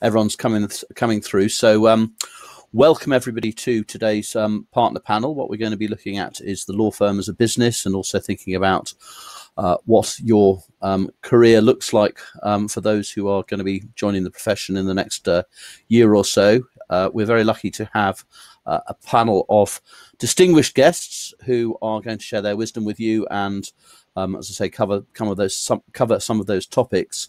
everyone's coming through. So welcome everybody to today's partner panel. What we're going to be looking at is the law firm as a business, and also thinking about what your career looks like for those who are going to be joining the profession in the next year or so. We're very lucky to have a panel of distinguished guests who are going to share their wisdom with you, and as I say, cover some of those topics.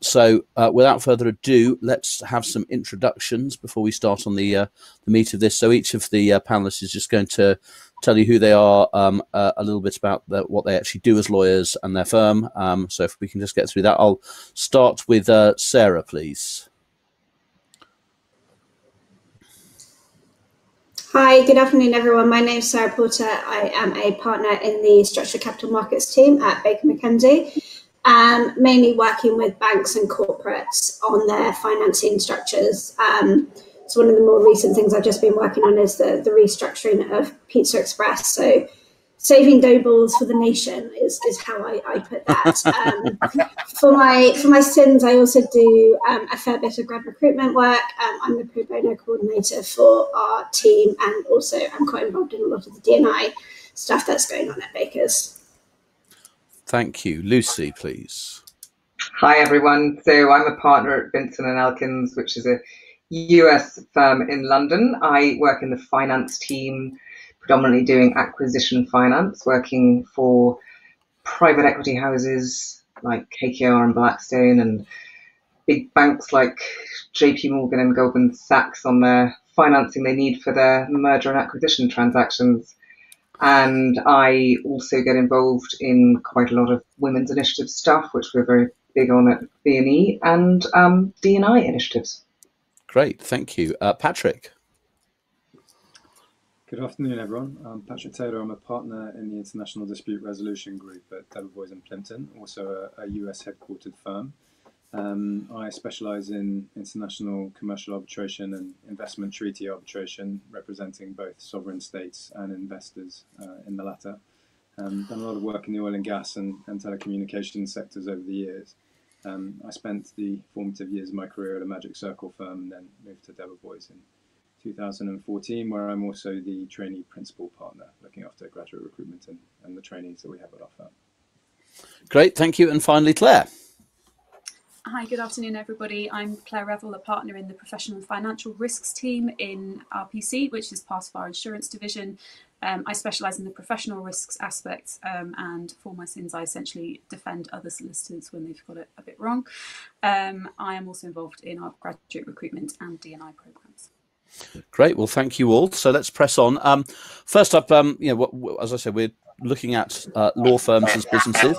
So without further ado, let's have some introductions before we start on the meat of this. So each of the panelists is just going to tell you who they are, a little bit about what they actually do as lawyers and their firm. So if we can just get through that, I'll start with Sarah, please. Hi, good afternoon, everyone. My name is Sarah Porter. I am a partner in the Structured Capital Markets team at Baker McKenzie. Mainly working with banks and corporates on their financing structures. So one of the more recent things I've just been working on is the restructuring of Pizza Express. So saving dough balls for the nation is how I put that. For my sins, I also do a fair bit of grad recruitment work. I'm the pro bono coordinator for our team, and also I'm quite involved in a lot of the D&I stuff that's going on at Baker's. Thank you. Lucy, please. Hi, everyone. So I'm a partner at Vinson & Elkins, which is a US firm in London. I work in the finance team, predominantly doing acquisition finance, working for private equity houses like KKR and Blackstone, and big banks like JP Morgan and Goldman Sachs on their financing they need for their merger and acquisition transactions. And I also get involved in quite a lot of women's initiative stuff, which we're very big on at B&E, and D&I initiatives. Great, thank you. Patrick. Good afternoon, everyone. I'm Patrick Taylor. I'm a partner in the International Dispute Resolution Group at Debevoise and Plimpton, also a US headquartered firm. I specialise in international commercial arbitration and investment treaty arbitration, representing both sovereign states and investors in the latter. Done a lot of work in the oil and gas and telecommunications sectors over the years. I spent the formative years of my career at a Magic Circle firm, and then moved to Debevoise in 2014, where I'm also the trainee principal partner, looking after graduate recruitment and the trainees that we have at our firm. Great, thank you. And finally, Claire. Hi, good afternoon, everybody. I'm Claire Revell, a partner in the Professional and Financial Risks team in RPC, which is part of our insurance division. I specialise in the professional risks aspect, and for my sins, I essentially defend other solicitors when they've got it a bit wrong. I am also involved in our graduate recruitment and D&I programmes. Great. Well, thank you all. So let's press on. First up, you know, as I said, we're looking at law firms as businesses,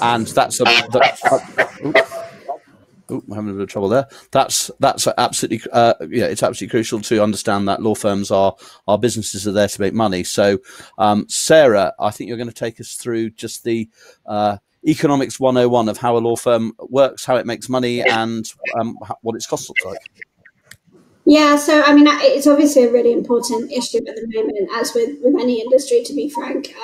and that's oh, I'm having a bit of trouble there. That's absolutely, yeah, it's absolutely crucial to understand that law firms are businesses, are there to make money. So, Sarah, I think you're going to take us through just the economics 101 of how a law firm works, how it makes money, and what its costs look like. Yeah, so I mean, it's obviously a really important issue at the moment, as with any industry, to be frank.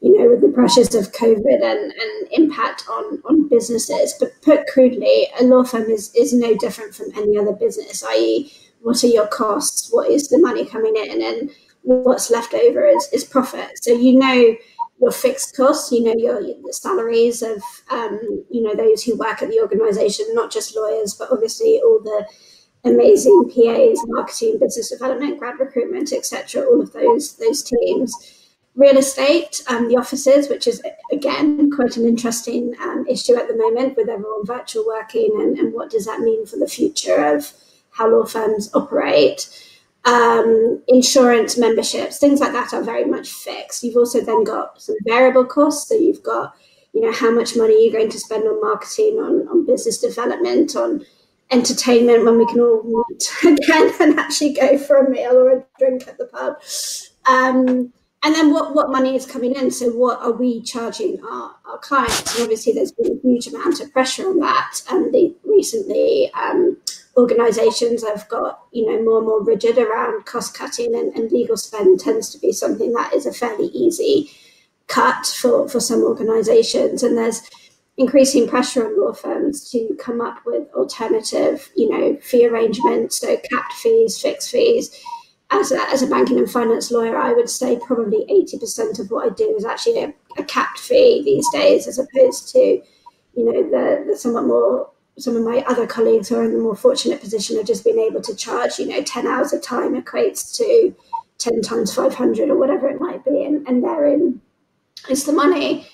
You know, with the pressures of COVID and impact on businesses. But put crudely, a law firm is no different from any other business, i.e. what are your costs, what is the money coming in, and what's left over is profit. So you know your fixed costs, you know the salaries of, you know, those who work at the organisation, not just lawyers, but obviously all the amazing PAs, marketing, business development, grad recruitment, etc., all of those teams. Real estate, the offices, which is, again, quite an interesting issue at the moment with everyone virtual working, and what does that mean for the future of how law firms operate. Insurance, memberships, things like that are very much fixed. You've also then got some variable costs. So you've got, you know, how much money you're going to spend on marketing, on business development, on entertainment when we can all meet again and actually go for a meal or a drink at the pub. And then what money is coming in, so what are we charging our clients? And obviously there's been a huge amount of pressure on that, and recently organisations have got, you know, more and more rigid around cost cutting, and legal spend tends to be something that is a fairly easy cut for some organisations. And there's increasing pressure on law firms to come up with alternative, fee arrangements, so capped fees, fixed fees. As a banking and finance lawyer, I would say probably 80% of what I do is actually a capped fee these days, as opposed to, the somewhat more, some of my other colleagues who are in the more fortunate position of just being able to charge, 10 hours of time equates to 10 times 500 or whatever it might be, and therein is the money.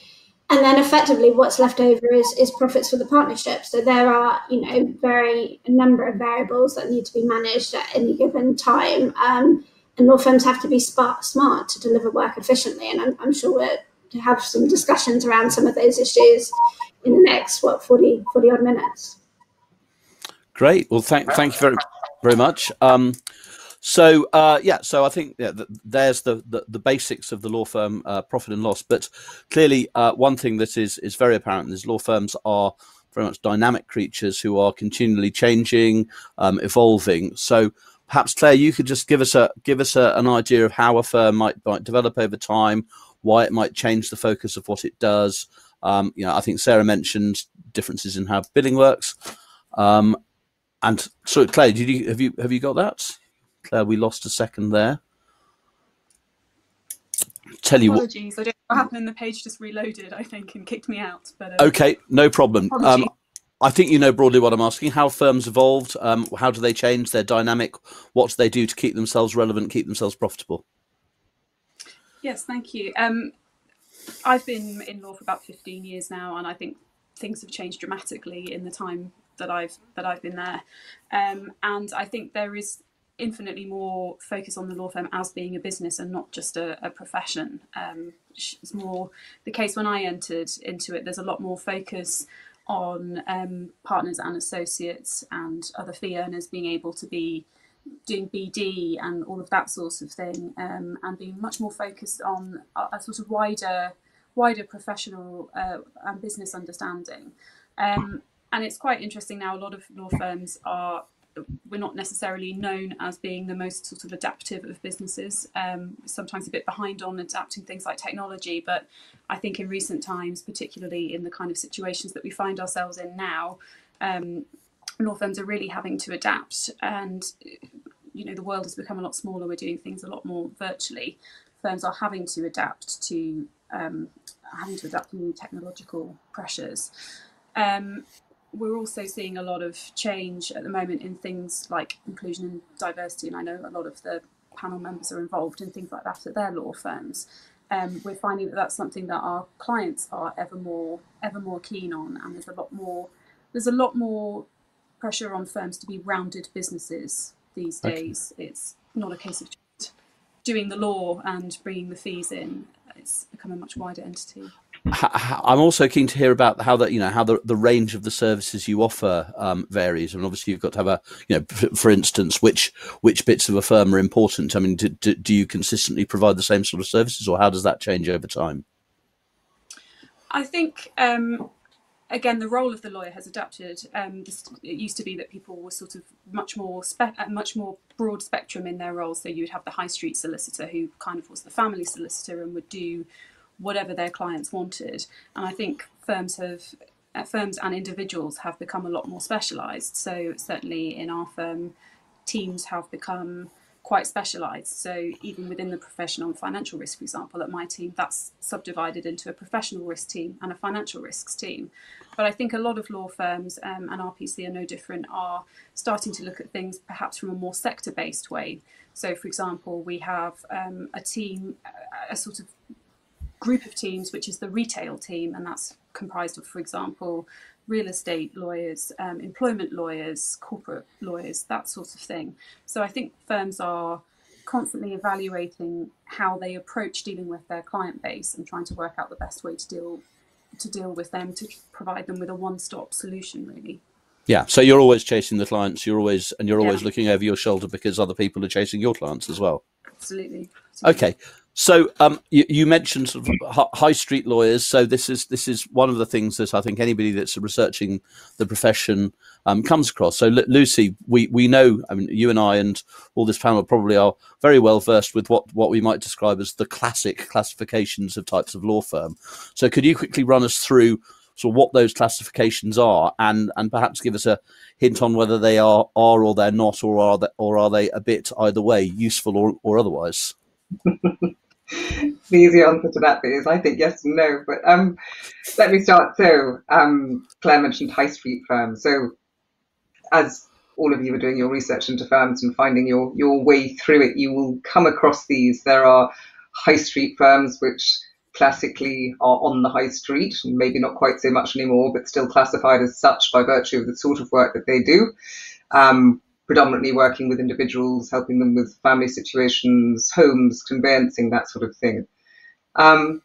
And then effectively what's left over is profits for the partnership. So there are, a number of variables that need to be managed at any given time. And law firms have to be smart to deliver work efficiently. And I'm sure we're to have some discussions around some of those issues in the next, 40-odd minutes. Great. Well, thank you very much. So I think there's the basics of the law firm profit and loss. But clearly, one thing that is very apparent is law firms are very much dynamic creatures who are continually changing, evolving. So perhaps Claire, you could just give us an idea of how a firm might develop over time, why it might change the focus of what it does. I think Sarah mentioned differences in how billing works. And so Claire, have you got that? Claire, we lost a second there. Tell you Apologies, I don't know what happened, and the page just reloaded, I think, and kicked me out. But, okay, no problem. I think you know broadly what I'm asking. How firms evolved, how do they change their dynamic? What do they do to keep themselves relevant, keep themselves profitable? Yes, thank you. I've been in law for about 15 years now, and I think things have changed dramatically in the time that I've been there. And I think there is infinitely more focus on the law firm as being a business and not just a profession. It's more the case when I entered into it. There's a lot more focus on partners and associates and other fee earners being able to be doing BD and all of that sort of thing, and being much more focused on a sort of wider professional and business understanding. And it's quite interesting now. A lot of law firms we're not necessarily known as being the most sort of adaptive of businesses, sometimes a bit behind on adapting things like technology. But I think in recent times, particularly in the kind of situations that we find ourselves in now, law firms are really having to adapt. And, the world has become a lot smaller. We're doing things a lot more virtually. Firms are having to adapt to new technological pressures. We're also seeing a lot of change at the moment in things like inclusion and diversity, and I know a lot of the panel members are involved in things like that at their law firms. We're finding that that's something that our clients are ever more keen on, and there's a lot more pressure on firms to be rounded businesses these days. Okay. It's not a case of just doing the law and bringing the fees in. It's become a much wider entity. I'm also keen to hear about how the range of the services you offer varies. And obviously, you've got to have for instance, which bits of a firm are important. I mean, do you consistently provide the same sort of services, or how does that change over time? I think again, the role of the lawyer has adapted. It used to be that people were sort of much more broad spectrum in their roles. So you'd have the high street solicitor who kind of was the family solicitor and would do whatever their clients wanted, and I think firms and individuals have become a lot more specialised. So certainly in our firm, teams have become quite specialised. So even within the profession on financial risk, for example, at my team, that's subdivided into a professional risk team and a financial risks team. But I think a lot of law firms, and RPC are no different, are starting to look at things perhaps from a more sector-based way. So for example, we have a team, a sort of group of teams, which is the retail team, and that's comprised of, for example, real estate lawyers, employment lawyers, corporate lawyers, that sort of thing. So I think firms are constantly evaluating how they approach dealing with their client base and trying to work out the best way to deal with them, to provide them with a one-stop solution, really. Yeah, so you're always chasing the clients, you're always looking over your shoulder because other people are chasing your clients as well. Absolutely. Okay. So you mentioned sort of high street lawyers. So this is one of the things that I think anybody that's researching the profession comes across. So Lucy, we know, I mean, you and I and all this panel probably are very well versed with what we might describe as the classic classifications of types of law firm. So could you quickly run us through sort of what those classifications are, and perhaps give us a hint on whether they are or they're not, or are they a bit either way, useful or otherwise? The easy answer to that is, I think, yes and no. But let me start. So Claire mentioned high street firms. So as all of you are doing your research into firms and finding your way through it, you will come across these. There are high street firms which classically are on the high street, maybe not quite so much anymore, but still classified as such by virtue of the sort of work that they do, predominantly working with individuals, helping them with family situations, homes, conveyancing, that sort of thing. And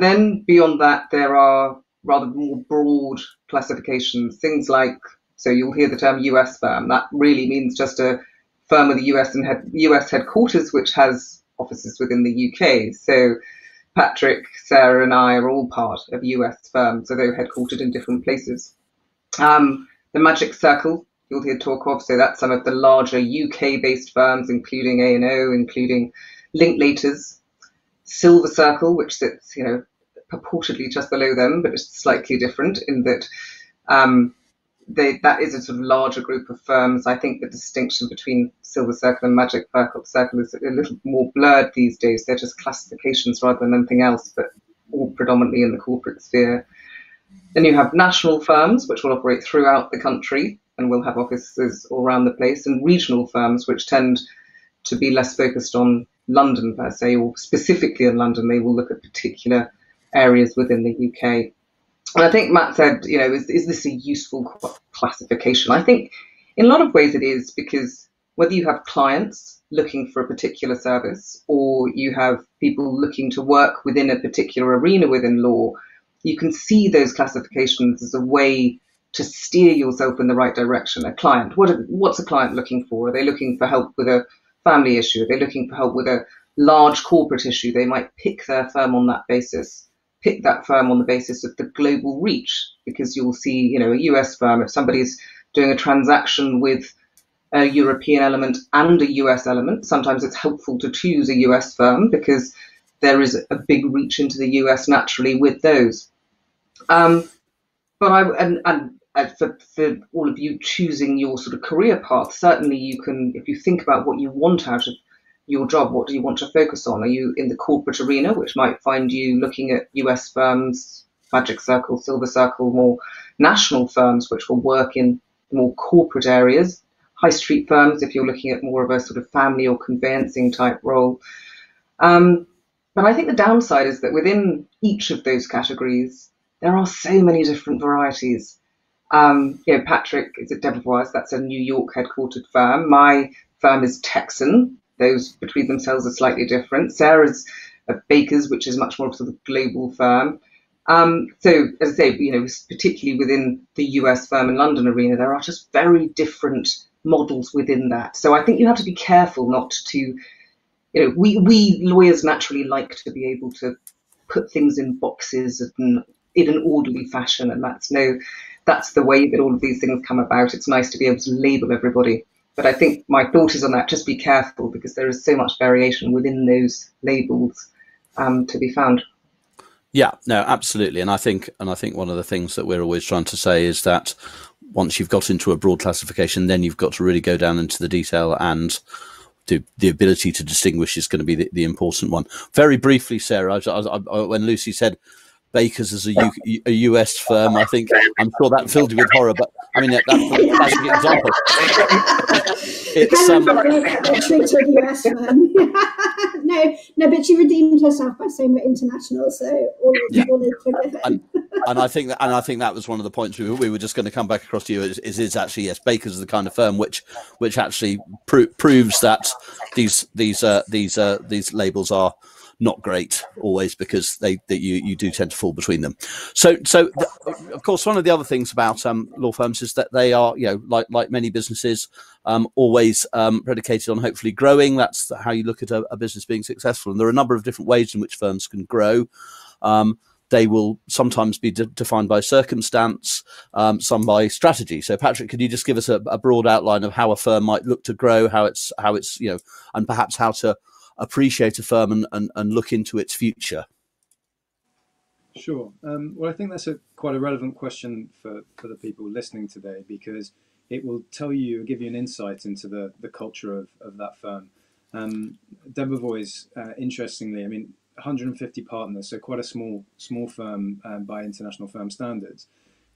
then beyond that, there are rather more broad classifications, things like, so you'll hear the term US firm. That really means just a firm with the US and US headquarters, which has offices within the UK. So Patrick, Sarah and I are all part of US firms, so they're headquartered in different places. The Magic Circle, you'll hear talk of, so that's some of the larger UK-based firms, including A&O, including Linklaters. Silver Circle, which sits, you know, purportedly just below them, but it's slightly different in that that is a sort of larger group of firms. I think the distinction between Silver Circle and Magic Circle is a little more blurred these days. They're just classifications rather than anything else, but all predominantly in the corporate sphere. Then you have national firms, which will operate throughout the country and will have offices all around the place, and regional firms, which tend to be less focused on London per se, or specifically in London. They will look at particular areas within the UK. And I think Matt said, you know, is this a useful classification? I think in a lot of ways it is, because whether you have clients looking for a particular service or you have people looking to work within a particular arena within law, you can see those classifications as a way to steer yourself in the right direction. A client, what's a client looking for? Are they looking for help with a family issue? Are they looking for help with a large corporate issue? They might pick their firm on that basis. Pick that firm on the basis of the global reach, because you'll see, you know, a US firm, if somebody's doing a transaction with a European element and a US element, sometimes it's helpful to choose a US firm because there is a big reach into the US naturally with those. But for all of you choosing your sort of career path, certainly you can, if you think about what you want out of your job, what do you want to focus on? Are you in the corporate arena, which might find you looking at US firms, Magic Circle, Silver Circle, more national firms, which will work in more corporate areas, high street firms, if you're looking at more of a sort of family or conveyancing type role. But I think the downside is that within each of those categories, there are so many different varieties. You know, Patrick is at Debevoise, that's a New York headquartered firm. My firm is Texan. Those between themselves are slightly different. Sarah's at Baker's, which is much more of a sort of global firm. So, as I say, you know, particularly within the US firm and London arena, there are just very different models within that. So I think you have to be careful not to, you know, we lawyers naturally like to be able to put things in boxes and in an orderly fashion, and that's the way that all of these things come about. It's nice to be able to label everybody. But I think my thought is on that, just be careful, because there is so much variation within those labels to be found. Yeah, no, absolutely. And I think one of the things that we're always trying to say is that once you've got into a broad classification, then you've got to really go down into the detail, and the ability to distinguish is going to be the important one. Very briefly, Sarah, when Lucy said Baker's as a US firm, I think, I'm sure that filled you with horror, but I mean, that's an example. It's No, but she redeemed herself by saying we're international, so all is forgiven. And I think that was one of the points we were just going to come back across to you. Is actually, yes, Baker's the kind of firm which actually proves that these labels are not great always, because you do tend to fall between them. Of course, one of the other things about law firms is that they are, you know, like many businesses, always predicated on hopefully growing. That's how you look at a business being successful, and there are a number of different ways in which firms can grow. They will sometimes be defined by circumstance, some by strategy. So, Patrick, could you just give us a broad outline of how a firm might look to grow, how it's, you know, and perhaps how to appreciate a firm and look into its future? Sure. Well, I think that's quite a relevant question for the people listening today, because it will give you an insight into the culture of that firm. Debevoise, interestingly, I mean, 150 partners, so quite a small firm by international firm standards.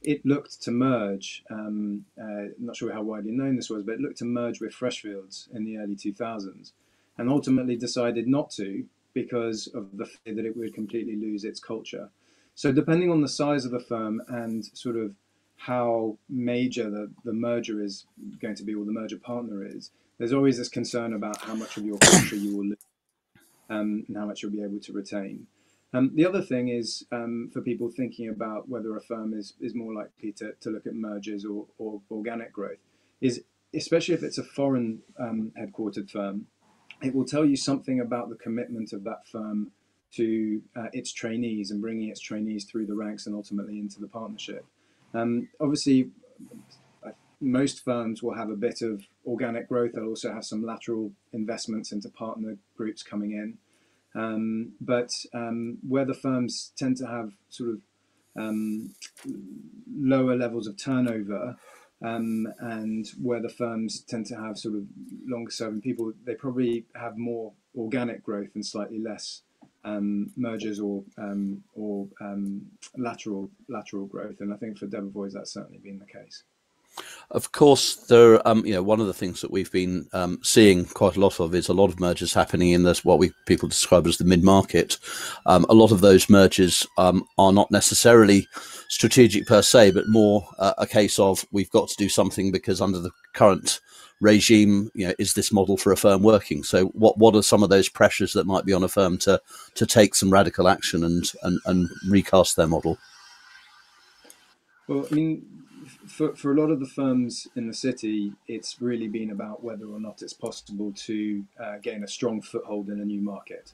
It looked to merge, not sure how widely known this was, but it looked to merge with Freshfields in the early 2000s, and ultimately decided not to because of the fear that it would completely lose its culture. So depending on the size of the firm and sort of how major the merger is going to be, or the merger partner is, there's always this concern about how much of your culture you will lose and how much you'll be able to retain. The other thing is for people thinking about whether a firm is more likely to look at mergers or organic growth, is especially if it's a foreign headquartered firm, it will tell you something about the commitment of that firm to its trainees and bringing its trainees through the ranks and ultimately into the partnership. Obviously, most firms will have a bit of organic growth. They'll also have some lateral investments into partner groups coming in. But where the firms tend to have sort of lower levels of turnover, and where the firms tend to have sort of longer serving people, they probably have more organic growth and slightly less mergers or lateral growth. And I think for Debevoise, that's certainly been the case. Of course, there. You know, one of the things that we've been seeing quite a lot of is a lot of mergers happening in this what people describe as the mid-market. A lot of those mergers are not necessarily strategic per se, but more a case of we've got to do something because under the current regime, you know, is this model for a firm working? So, what are some of those pressures that might be on a firm to take some radical action and recast their model? Well, I mean, For a lot of the firms in the city, it's really been about whether or not it's possible to gain a strong foothold in a new market.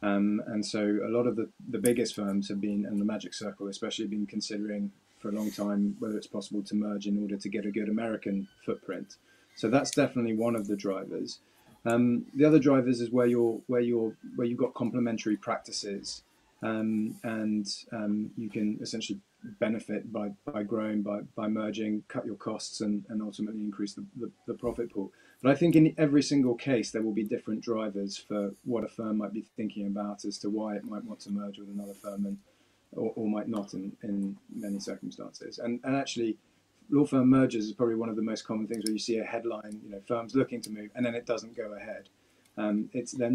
And so a lot of the biggest firms have been, and the Magic Circle especially, have been considering for a long time whether it's possible to merge in order to get a good American footprint. So that's definitely one of the drivers. The other drivers is where you've got complementary practices, and you can essentially benefit by growing, by merging, cut your costs and ultimately increase the profit pool. But I think in every single case there will be different drivers for what a firm might be thinking about as to why it might want to merge with another firm, or might not in many circumstances. And actually law firm mergers is probably one of the most common things where you see a headline, you know, firms looking to move, and then it doesn't go ahead. They're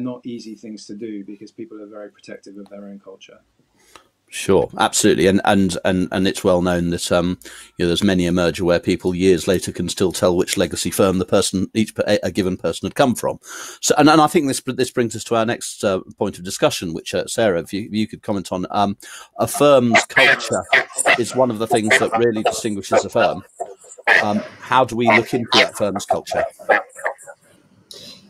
not easy things to do because people are very protective of their own culture. Sure, absolutely, and it's well known that you know, there's many a merger where people years later can still tell which legacy firm a given person had come from. So, and I think this brings us to our next point of discussion, which Sarah, if you could comment on. A firm's culture is one of the things that really distinguishes a firm. How do we look into that firm's culture?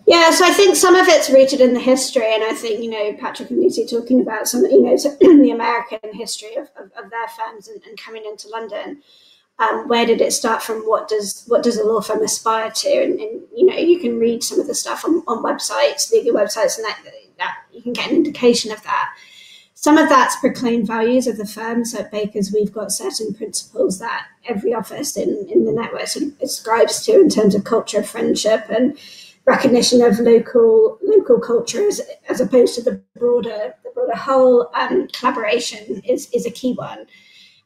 Yeah, so I think some of it's rooted in the history, and I think, you know, Patrick and Lucy talking about some, you know, the American history of their firms and coming into London. Where did it start from? What does a law firm aspire to? And you know, you can read some of the stuff on websites, legal websites, and that you can get an indication of that. Some of that's proclaimed values of the firm. So at Bakers, we've got certain principles that every office in the network sort of ascribes to in terms of culture of friendship and recognition of local cultures, as opposed to the broader whole. Collaboration is a key one,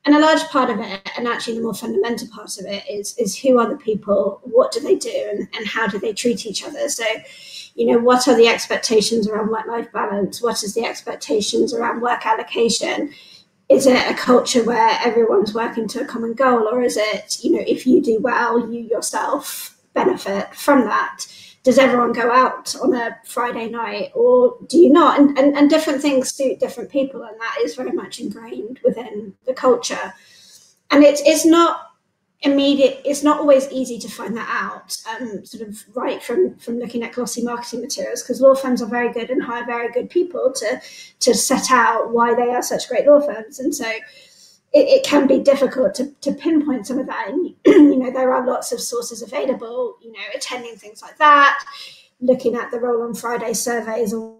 and a large part of it, and actually the more fundamental part of it, is who are the people, what do they do, and how do they treat each other. So, you know, what are the expectations around work-life balance? What is the expectations around work allocation? Is it a culture where everyone's working to a common goal, or is it, you know, if you do well, you yourself benefit from that? Does everyone go out on a Friday night, or do you not? And different things suit different people, and that is very much ingrained within the culture. And it's not immediate, it's not always easy to find that out, sort of right from looking at glossy marketing materials, because law firms are very good and hire very good people to set out why they are such great law firms. And so it can be difficult to pinpoint some of that. And, you know, there are lots of sources available, you know, attending things like that, looking at the Roll on Friday surveys or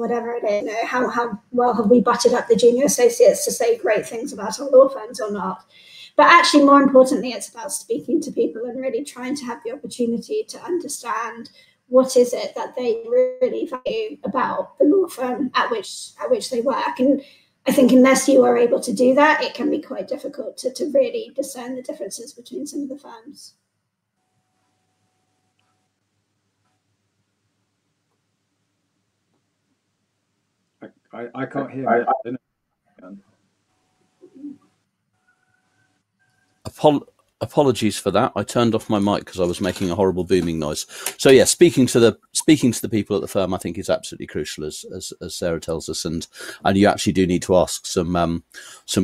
whatever it is, you know, how well have we buttered up the junior associates to say great things about our law firms or not. But actually, more importantly, it's about speaking to people and really trying to have the opportunity to understand what is it that they really value about the law firm at which they work. And I think unless you are able to do that, it can be quite difficult to really discern the differences between some of the firms. I can't hear you. Apologies for that. I turned off my mic because I was making a horrible booming noise. So yeah, speaking to the people at the firm, I think, is absolutely crucial, as Sarah tells us, and you actually do need to ask some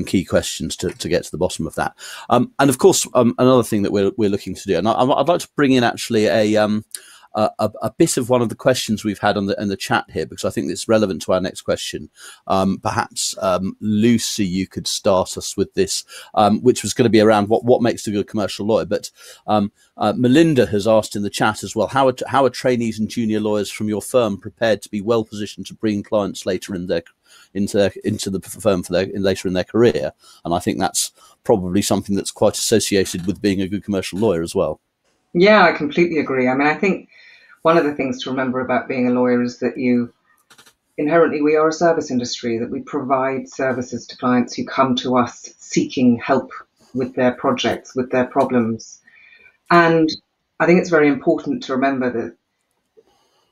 key questions to get to the bottom of that. And of course, another thing that we're looking to do, and I'd like to bring in actually a bit of one of the questions we've had in the chat here, because I think it's relevant to our next question. Perhaps Lucy, you could start us with this, which was going to be around what makes a good commercial lawyer. But Melinda has asked in the chat as well, how are trainees and junior lawyers from your firm prepared to be well positioned to bring clients later in their into the firm later in their career? And I think that's probably something that's quite associated with being a good commercial lawyer as well. Yeah, I completely agree. I mean, I think one of the things to remember about being a lawyer is that inherently we are a service industry, that we provide services to clients who come to us seeking help with their projects, with their problems. And I think it's very important to remember that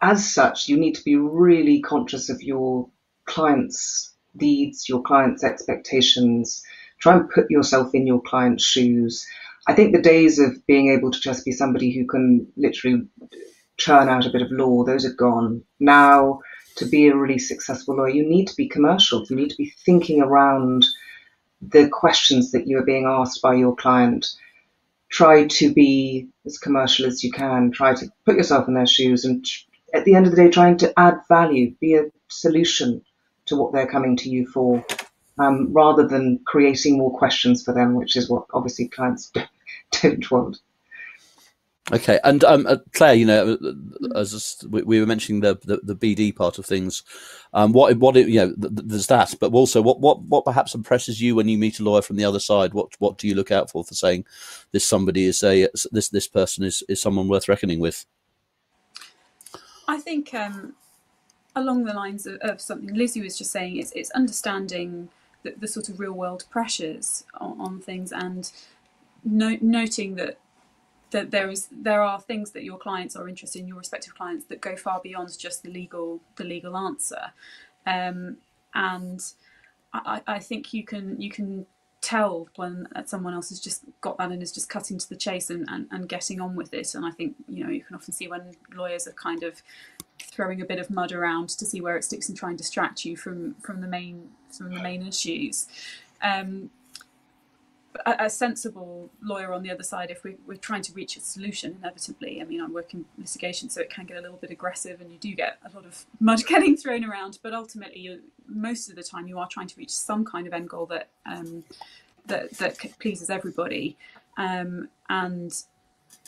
as such, you need to be really conscious of your client's needs, your client's expectations. Try and put yourself in your client's shoes. I think the days of being able to just be somebody who can literally churn out a bit of law, those are gone. Now, to be a really successful lawyer, you need to be commercial. You need to be thinking around the questions that you are being asked by your client. Try to be as commercial as you can. Try to put yourself in their shoes, and at the end of the day, trying to add value, be a solution to what they're coming to you for, rather than creating more questions for them, which is what obviously clients don't want. Okay, and Claire, you know, as we were mentioning the BD part of things, what you know, there's that, but also what perhaps impresses you when you meet a lawyer from the other side? What do you look out for saying this person is someone worth reckoning with? I think along the lines of something Lizzie was just saying, it's understanding the sort of real world pressures on things, and noting that there are things that your clients are interested in, your respective clients, that go far beyond just the legal answer, and I think you can tell when someone else has just got that and is just cutting to the chase and getting on with it. And I think, you know, you can often see when lawyers are kind of throwing a bit of mud around to see where it sticks and try and distract you from the main issues. A sensible lawyer on the other side, if we're trying to reach a solution, inevitably, I mean, I work in litigation, so it can get a little bit aggressive and you do get a lot of mud getting thrown around, but ultimately most of the time you are trying to reach some kind of end goal that that pleases everybody, and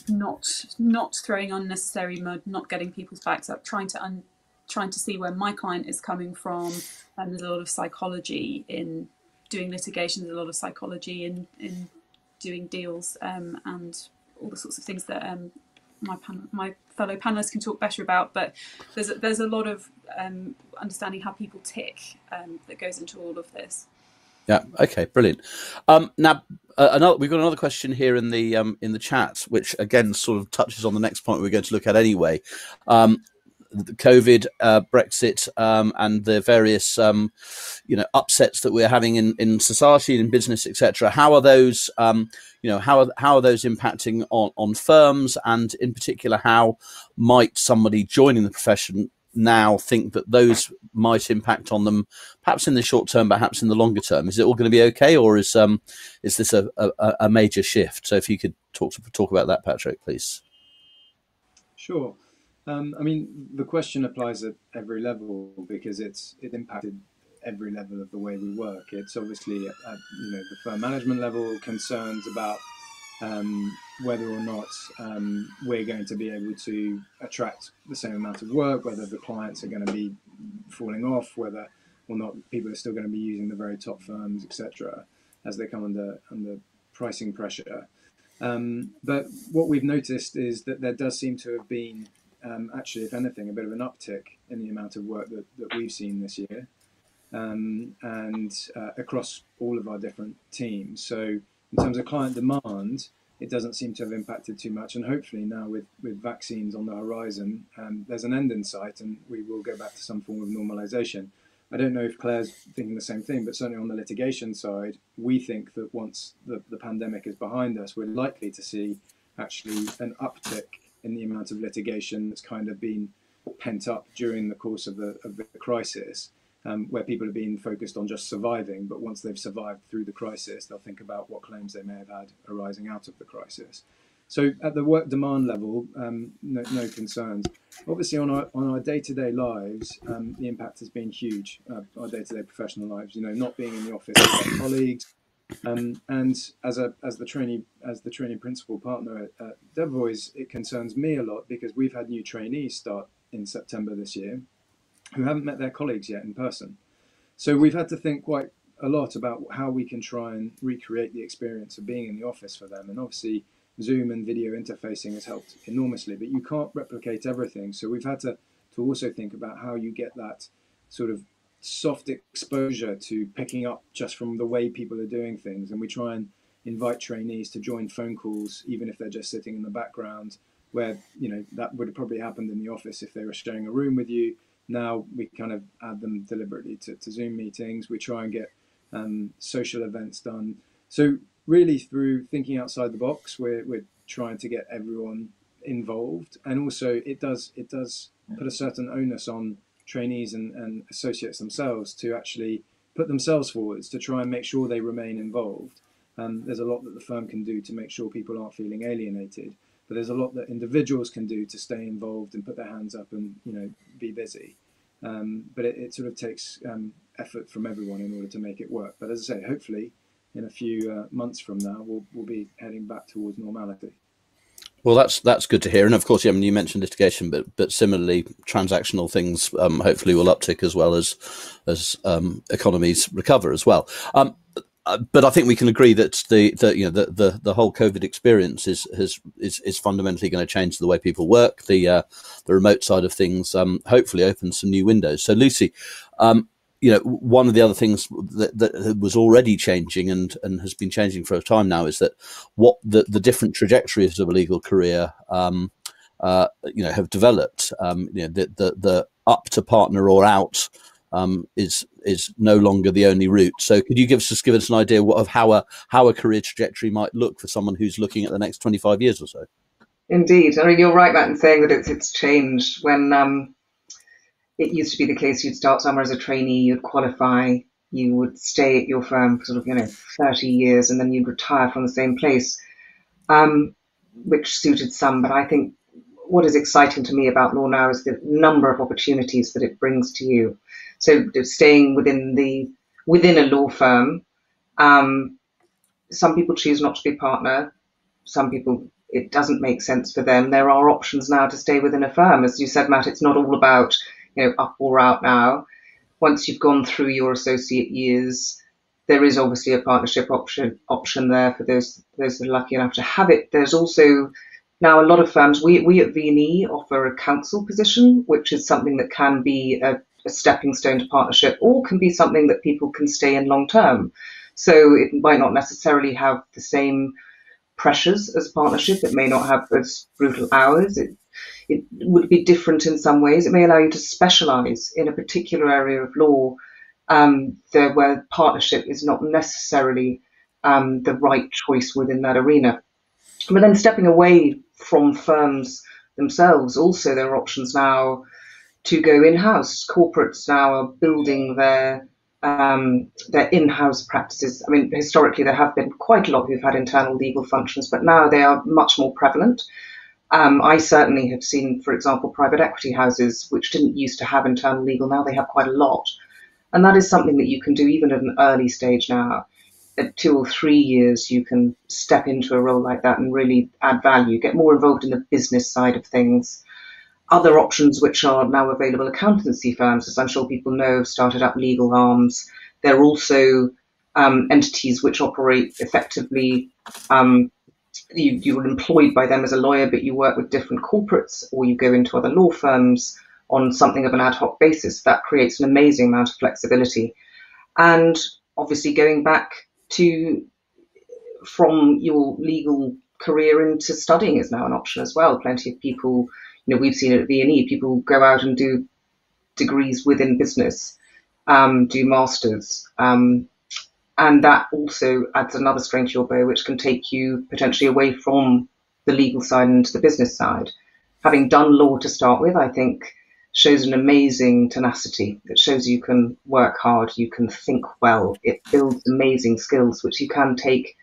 not throwing unnecessary mud, not getting people's backs up, trying to see where my client is coming from. And there's a lot of psychology in doing litigation, there's a lot of psychology in doing deals, and all the sorts of things that my fellow panelists can talk better about. But there's a lot of understanding how people tick that goes into all of this. Yeah. Okay. Brilliant. Now, we've got another question here in the chat, which again sort of touches on the next point we're going to look at anyway. COVID, Brexit, and the various you know, upsets that we're having in society and in business, etc. How are those you know, how are those impacting on firms, and in particular, how might somebody joining the profession now think that those might impact on them, perhaps in the short term, perhaps in the longer term? Is it all going to be okay, or is this a major shift? So if you could talk about that, Patrick, please. Sure. I mean, the question applies at every level because it impacted every level of the way we work. It's obviously at, you know, the firm management level, concerns about whether or not we're going to be able to attract the same amount of work, whether the clients are going to be falling off, whether or not people are still going to be using the very top firms, etc., as they come under pricing pressure. But what we've noticed is that there does seem to have been, actually, if anything, a bit of an uptick in the amount of work that we've seen this year, and across all of our different teams. So in terms of client demand, it doesn't seem to have impacted too much. And hopefully now with vaccines on the horizon, there's an end in sight and we will go back to some form of normalization. I don't know if Claire's thinking the same thing, but certainly on the litigation side, we think that once the pandemic is behind us, we're likely to see actually an uptick in the amount of litigation that's kind of been pent up during the course of the crisis, where people have been focused on just surviving. But once they've survived through the crisis, they'll think about what claims they may have had arising out of the crisis. So at the work demand level, no concerns. Obviously, on our day-to-day lives, the impact has been huge. Our day-to-day professional lives, not being in the office with our colleagues, and as the trainee principal partner at Debevoise, it concerns me a lot because we've had new trainees start in September this year, who haven't met their colleagues yet in person. So we've had to think quite a lot about how we can try and recreate the experience of being in the office for them, and obviously, Zoom and video interfacing has helped enormously, but you can't replicate everything. So we've had to also think about how you get that sort of soft exposure to picking up just from the way people are doing things. And we try and invite trainees to join phone calls, even if they're just sitting in the background, where, that would have probably happened in the office if they were sharing a room with you. Now we kind of add them deliberately to Zoom meetings. We try and get social events done. So really through thinking outside the box, we're trying to get everyone involved. And also it does put a certain onus on trainees and associates themselves to actually put themselves forwards to try and make sure they remain involved. There's a lot that the firm can do to make sure people aren't feeling alienated, but there's a lot that individuals can do to stay involved and put their hands up and be busy. But it sort of takes effort from everyone in order to make it work. But as I say, hopefully, in a few months from now, we'll be heading back towards normality. Well, that's good to hear. And of course, you mentioned litigation, but similarly, transactional things hopefully will uptick as well as economies recover as well. But I think we can agree that the whole COVID experience is fundamentally going to change the way people work. The remote side of things hopefully opens some new windows. So, Lucy. One of the other things that was already changing and has been changing for a time now is that what the different trajectories of a legal career, have developed. The up to partner or out is no longer the only route. So could you give us an idea of how a career trajectory might look for someone who's looking at the next 25 years or so? Indeed, you're right, Matt, in saying that it's changed when. It used to be the case you'd start somewhere as a trainee, you'd qualify, you would stay at your firm for 30 years, and then you'd retire from the same place, which suited some. But I think what is exciting to me about law now is the number of opportunities that it brings to you. So staying within a law firm, some people choose not to be partner, some people it doesn't make sense for them. There are options now to stay within a firm. As you said, Matt, it's not all about up or out now. Once you've gone through your associate years, there is obviously a partnership option there for those that are lucky enough to have it. There's also now a lot of firms, we at V&E offer a counsel position, which is something that can be a stepping stone to partnership, or can be something that people can stay in long term. So it might not necessarily have the same pressures as partnership. It may not have as brutal hours. It would be different in some ways. It may allow you to specialise in a particular area of law where partnership is not necessarily the right choice within that arena. But then stepping away from firms themselves, also there are options now to go in-house. Corporates now are building their in-house practices. Historically there have been quite a lot who've had internal legal functions, but now they are much more prevalent. I certainly have seen, for example, private equity houses, which didn't used to have internal legal, now they have quite a lot. And that is something that you can do even at an early stage now. 2 or 3 years, you can step into a role like that and really add value, get more involved in the business side of things. Other options which are now available, accountancy firms, as I'm sure people know, have started up legal arms. There are also entities which operate effectively, you're employed by them as a lawyer, but you work with different corporates, or you go into other law firms on something of an ad hoc basis. That creates an amazing amount of flexibility. And obviously going back to from your legal career into studying is now an option as well. Plenty of people, you know, we've seen it at V&E, people go out and do degrees within business, do masters, and that also adds another string to your bow, which can take you potentially away from the legal side and into the business side. Having done law to start with, I think, shows an amazing tenacity. It shows you can work hard, you can think well. It builds amazing skills, which you can take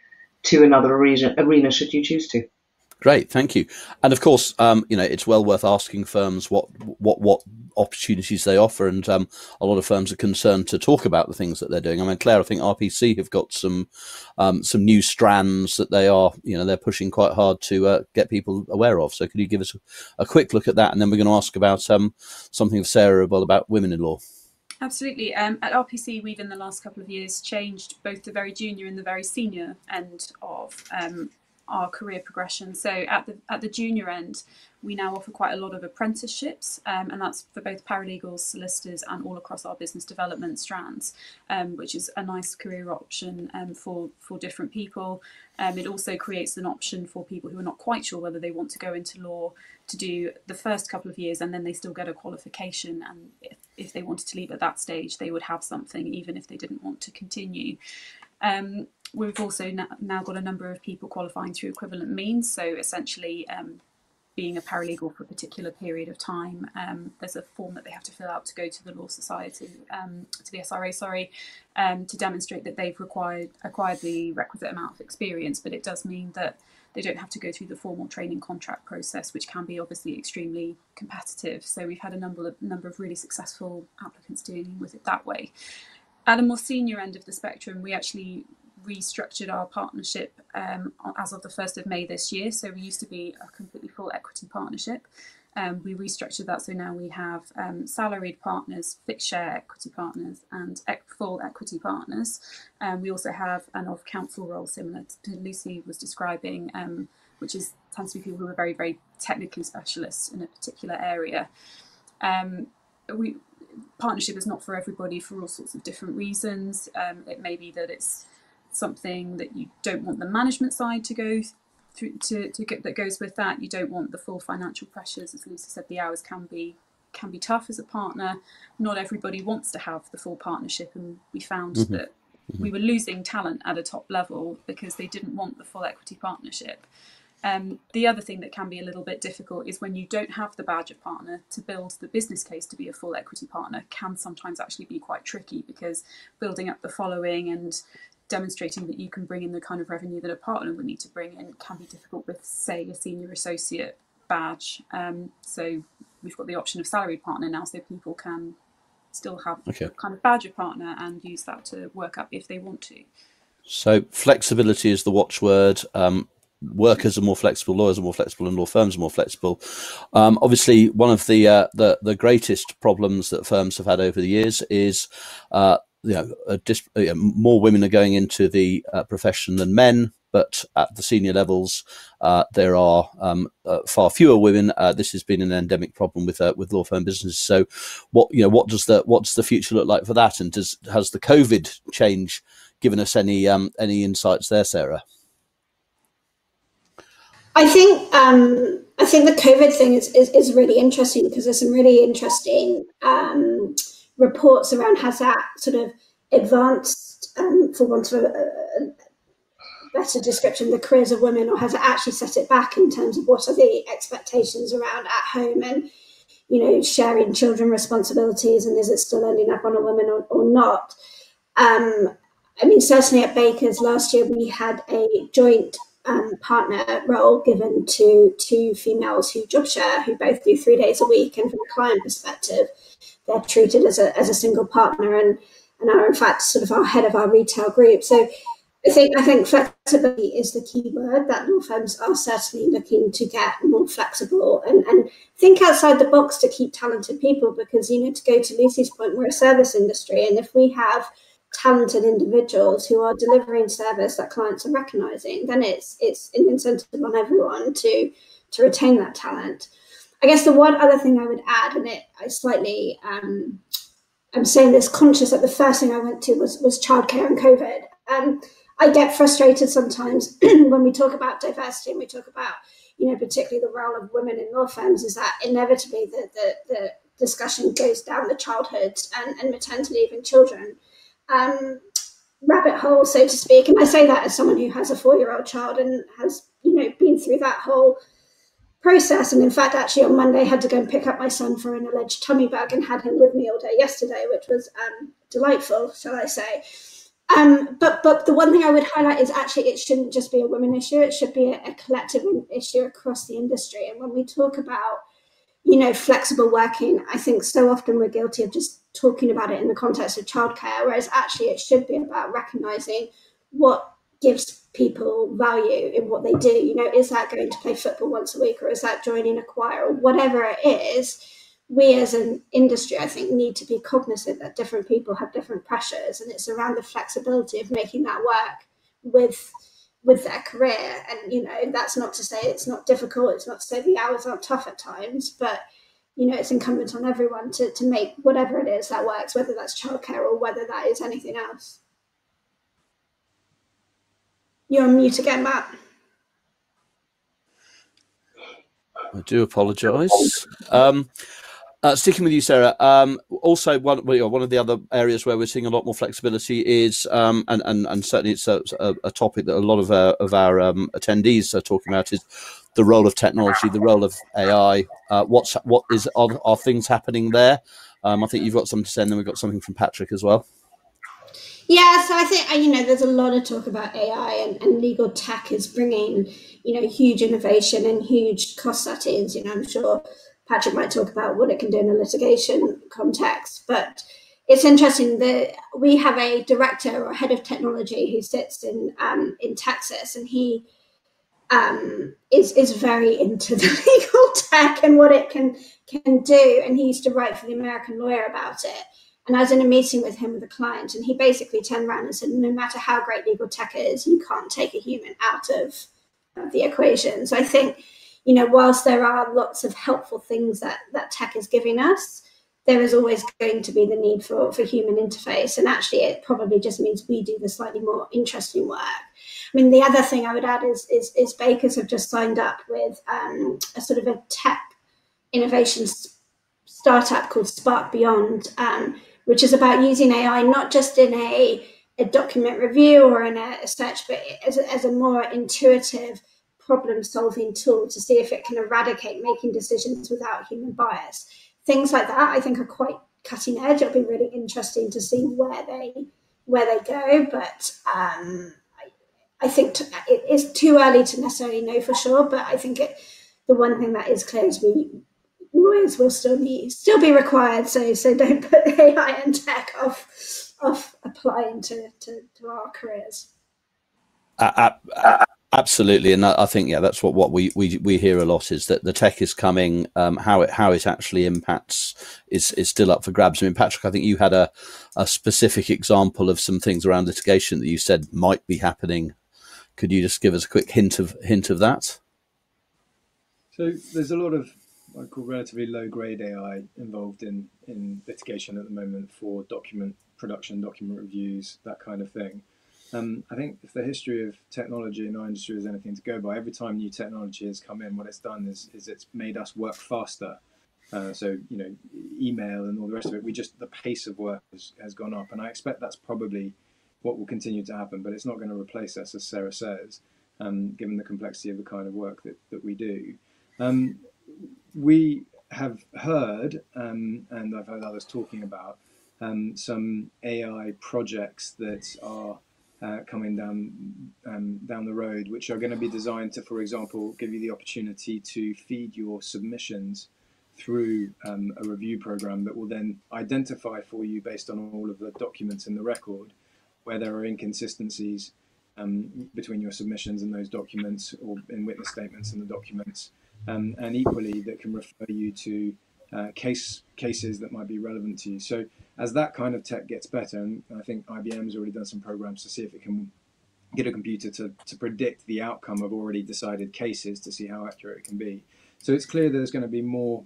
to another arena should you choose to. Great, thank you. And of course, you know, it's well worth asking firms what opportunities they offer, and a lot of firms are concerned to talk about the things that they're doing. I mean, Claire, I think RPC have got some new strands that they are, you know, they're pushing quite hard to get people aware of. So could you give us a quick look at that? And then we're going to ask about something of Sarah about women in law. Absolutely. At RPC, we've in the last couple of years changed both the very junior and the very senior end of our career progression. So at the junior end, we now offer quite a lot of apprenticeships, and that's for both paralegals, solicitors, and all across our business development strands, which is a nice career option for different people. It also creates an option for people who are not quite sure whether they want to go into law to do the first couple of years, and then they still get a qualification, and if they wanted to leave at that stage, they would have something, even if they didn't want to continue. We've also now got a number of people qualifying through equivalent means, so essentially being a paralegal for a particular period of time. There's a form that they have to fill out to go to the Law Society, to the SRA, sorry, to demonstrate that they've acquired the requisite amount of experience, but it does mean that they don't have to go through the formal training contract process, which can be obviously extremely competitive. So we've had a number of really successful applicants dealing with it that way. At a more senior end of the spectrum, we actually restructured our partnership as of the 1st of May this year. So we used to be a completely full equity partnership. We restructured that, so now we have salaried partners, fixed share equity partners, and full equity partners. We also have an off-counsel role similar to Lucy was describing, which tends to be people who are very, very technically specialists in a particular area. Partnership is not for everybody for all sorts of different reasons. It may be that it's something that you don't want the management side to go through to get, that goes with that. You don't want the full financial pressures. As Lucy said, the hours can be tough as a partner. Not everybody wants to have the full partnership, and we found that we were losing talent at a top level because they didn't want the full equity partnership. The other thing that can be a little bit difficult is when you don't have the badge of partner, to build the business case to be a full equity partner can sometimes actually be quite tricky, because building up the following and demonstrating that you can bring in the kind of revenue that a partner would need to bring in can be difficult with, say, a senior associate badge. So we've got the option of salaried partner now, so people can still have the kind of badge of partner and use that to work up if they want to. So flexibility is the watchword. Workers are more flexible, lawyers are more flexible, and law firms are more flexible. Obviously, one of the greatest problems that firms have had over the years is more women are going into the profession than men, but at the senior levels, there are far fewer women. This has been an endemic problem with law firm businesses. So, what's the future look like for that? And has the COVID change given us any insights there, Sarah? I think the COVID thing is really interesting, because there's some really interesting reports around has that sort of advanced, for want of a better description, the careers of women, or has it actually set it back in terms of what are the expectations around at home and, you know, sharing children responsibilities, and is it still ending up on a woman or not? I mean, certainly at Baker's last year, we had a joint partner role given to two females who job share, who both do 3 days a week, and from a client perspective, they're treated as a single partner and are in fact sort of our head of our retail group. So I think flexibility is the key word, that law firms are certainly looking to get more flexible and think outside the box to keep talented people, because, you know, to go to Lucy's point, we're a service industry, and if we have talented individuals who are delivering service that clients are recognising, then it's an incentive on everyone to retain that talent. I guess the one other thing I would add, and I'm saying this conscious that the first thing I went to was childcare and COVID. I get frustrated sometimes when we talk about diversity and we talk about, you know, particularly the role of women in law firms, is that inevitably the discussion goes down the childhood and maternity leave and children rabbit hole, so to speak. And I say that as someone who has a 4-year-old child and has, you know, been through that whole process. And in fact, actually on Monday, I had to go and pick up my son for an alleged tummy bug and had him with me all day yesterday, which was delightful, shall I say. But the one thing I would highlight is actually it shouldn't just be a women issue. It should be a collective issue across the industry. And when we talk about, you know, flexible working, I think so often we're guilty of just talking about it in the context of childcare, whereas actually it should be about recognising what gives people value in what they do. You know, is that going to play football once a week, or is that joining a choir, or whatever it is? We as an industry, I think, need to be cognizant that different people have different pressures, and it's around the flexibility of making that work with their career. And, you know, that's not to say it's not difficult, it's not to say the hours aren't tough at times, but, you know, it's incumbent on everyone to make whatever it is that works, whether that's childcare or whether that is anything else. You're on mute again, Matt. I do apologise. Sticking with you, Sarah, also one of the other areas where we're seeing a lot more flexibility is, and certainly it's a topic that a lot of our attendees are talking about, is the role of technology, the role of AI. Are things happening there? I think you've got something to send, and we've got something from Patrick as well. Yeah, so I think, you know, there's a lot of talk about AI, and legal tech is bringing, you know, huge innovation and huge cost settings. You know, I'm sure Patrick might talk about what it can do in a litigation context, but it's interesting that we have a director or head of technology who sits in Texas, and he is very into the legal tech and what it can do. And he used to write for the American Lawyer about it. And I was in a meeting with him with a client, and he basically turned around and said, no matter how great legal tech is, you can't take a human out of the equation. So I think, you know, whilst there are lots of helpful things that tech is giving us, there is always going to be the need for human interface. And actually, it probably just means we do the slightly more interesting work. I mean, the other thing I would add is Bakers have just signed up with a sort of a tech innovation startup called Spark Beyond, which is about using AI not just in a document review or in a search, but as a more intuitive problem-solving tool to see if it can eradicate making decisions without human bias. Things like that, I think, are quite cutting edge. It'll be really interesting to see where they go, but I think it is too early to necessarily know for sure. But I think the one thing that is clear is lawyers will still be required. So don't put AI and tech off applying to our careers. Absolutely, and I think, yeah, that's what we hear a lot, is that the tech is coming. How it actually impacts is still up for grabs. I mean, Patrick, I think you had a specific example of some things around litigation that you said might be happening. Could you just give us a quick hint of that? So there's a lot of what I call relatively low grade AI involved in litigation at the moment for document production, document reviews, that kind of thing. I think if the history of technology in our industry is anything to go by, every time new technology has come in, what it's done is it's made us work faster. So, you know, email and all the rest of it, the pace of work has gone up. And I expect that's probably what will continue to happen, but it's not going to replace us, as Sarah says, given the complexity of the kind of work that we do. We have heard, and I've heard others talking about, some AI projects that are coming down the road, which are going to be designed to, for example, give you the opportunity to feed your submissions through a review program that will then identify for you, based on all of the documents in the record, where there are inconsistencies between your submissions and those documents, or in witness statements and the documents, and equally that can refer you to cases that might be relevant to you. So as that kind of tech gets better, and I think IBM's already done some programs to see if it can get a computer to predict the outcome of already decided cases to see how accurate it can be. So it's clear there's going to be more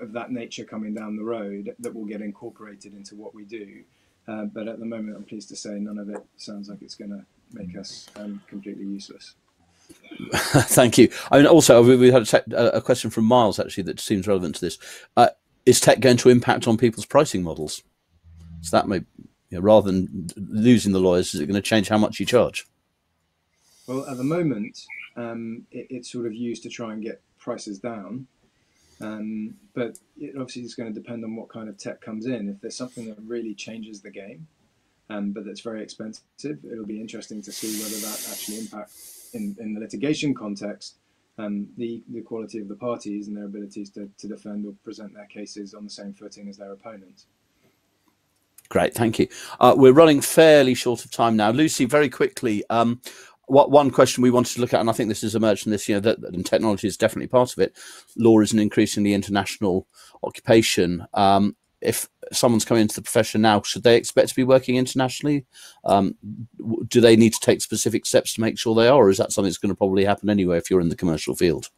of that nature coming down the road that will get incorporated into what we do. But at the moment, I'm pleased to say none of it sounds like it's going to make us completely useless. Thank you. I mean, also, we had a question from Miles, actually, that seems relevant to this. Is tech going to impact on people's pricing models? So that may, rather than losing the lawyers, is it going to change how much you charge? Well, at the moment, it's sort of used to try and get prices down. But it obviously is going to depend on what kind of tech comes in. If there's something that really changes the game, but that's very expensive, it'll be interesting to see whether that actually impacts in the litigation context the quality of the parties and their abilities to defend or present their cases on the same footing as their opponents. Great, thank you. We're running fairly short of time now. Lucy, very quickly, one question we wanted to look at, and I think this has emerged from this year, and technology is definitely part of it. Law is an increasingly international occupation. If someone's coming into the profession now, should they expect to be working internationally? Do they need to take specific steps to make sure they are, or is that something that's going to probably happen anyway if you're in the commercial field?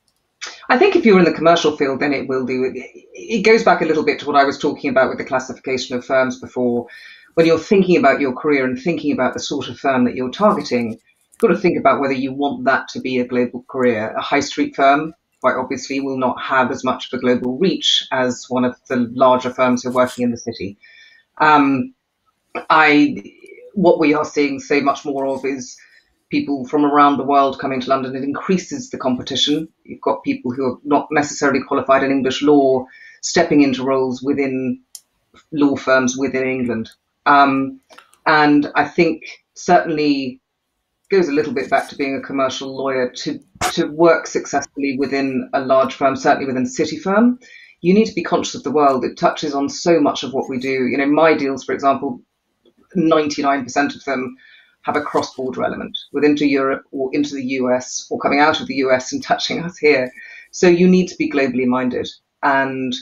I think if you're in the commercial field, then it will do. It goes back a little bit to what I was talking about with the classification of firms before. When you're thinking about your career and thinking about the sort of firm that you're targeting, you've got to think about whether you want that to be a global career. A high street firm, quite obviously, will not have as much of a global reach as one of the larger firms who are working in the city. What we are seeing so much more of is people from around the world coming to London. It increases the competition. You've got people who are not necessarily qualified in English law stepping into roles within law firms within England. And I think certainly goes a little bit back to being a commercial lawyer. To work successfully within a large firm, certainly within a city firm, you need to be conscious of the world. It touches on so much of what we do. You know, my deals, for example, 99% of them have a cross-border element, within to Europe or into the US, or coming out of the US and touching us here. So you need to be globally minded. And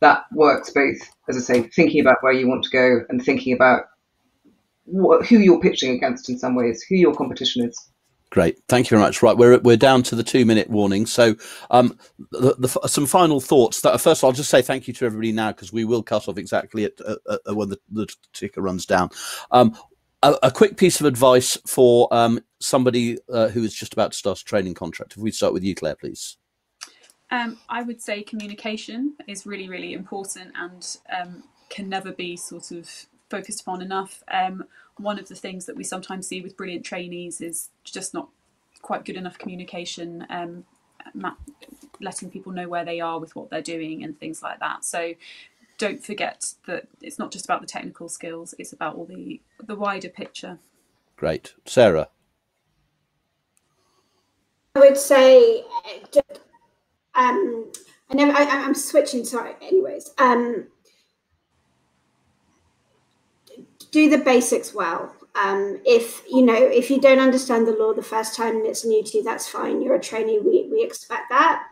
that works both, as I say, thinking about where you want to go and thinking about who you're pitching against in some ways, who your competition is. Great, thank you very much. Right, we're down to the 2-minute warning. So some final thoughts. First of all, I'll just say thank you to everybody now, because we will cut off exactly at when the ticker runs down. A quick piece of advice for somebody who is just about to start a training contract. If we start with you, Claire, please. I would say communication is really, really important, and can never be sort of focused upon enough. One of the things that we sometimes see with brilliant trainees is just not quite good enough communication, letting people know where they are with what they're doing and things like that. So don't forget that it's not just about the technical skills, it's about all the wider picture. Great. Sarah? I would say just, I'm switching, sorry, anyways. Do the basics well. If you don't understand the law the first time and it's new to you, that's fine. You're a trainee, we expect that,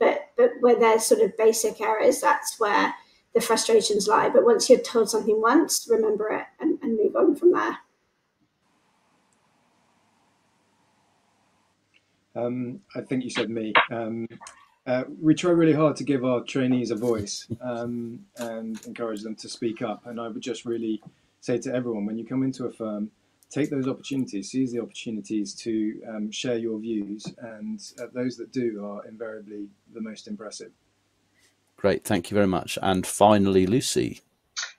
but where there's sort of basic errors, that's where the frustrations lie. But once you're told something once, remember it and move on from there. I think you said me. We try really hard to give our trainees a voice and encourage them to speak up. And I would just really say to everyone, when you come into a firm, take those opportunities, seize the opportunities to share your views, and those that do are invariably the most impressive. Great, thank you very much. And finally, Lucy.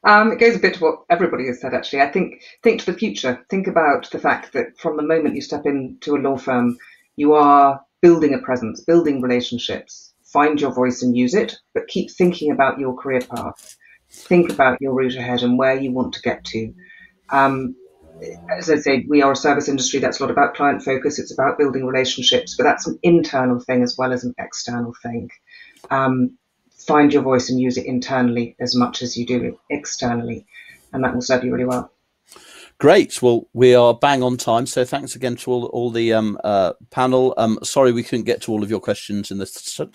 It goes a bit to what everybody has said, actually. I think to the future. Think about the fact that from the moment you step into a law firm, you are building a presence, building relationships. Find your voice and use it, but keep thinking about your career path. Think about your route ahead and where you want to get to. As I say, we are a service industry. That's a lot about client focus. It's about building relationships, but that's an internal thing as well as an external thing. Find your voice and use it internally as much as you do externally, and that will serve you really well. Great. Well, we are bang on time. So thanks again to all the panel. Sorry we couldn't get to all of your questions in the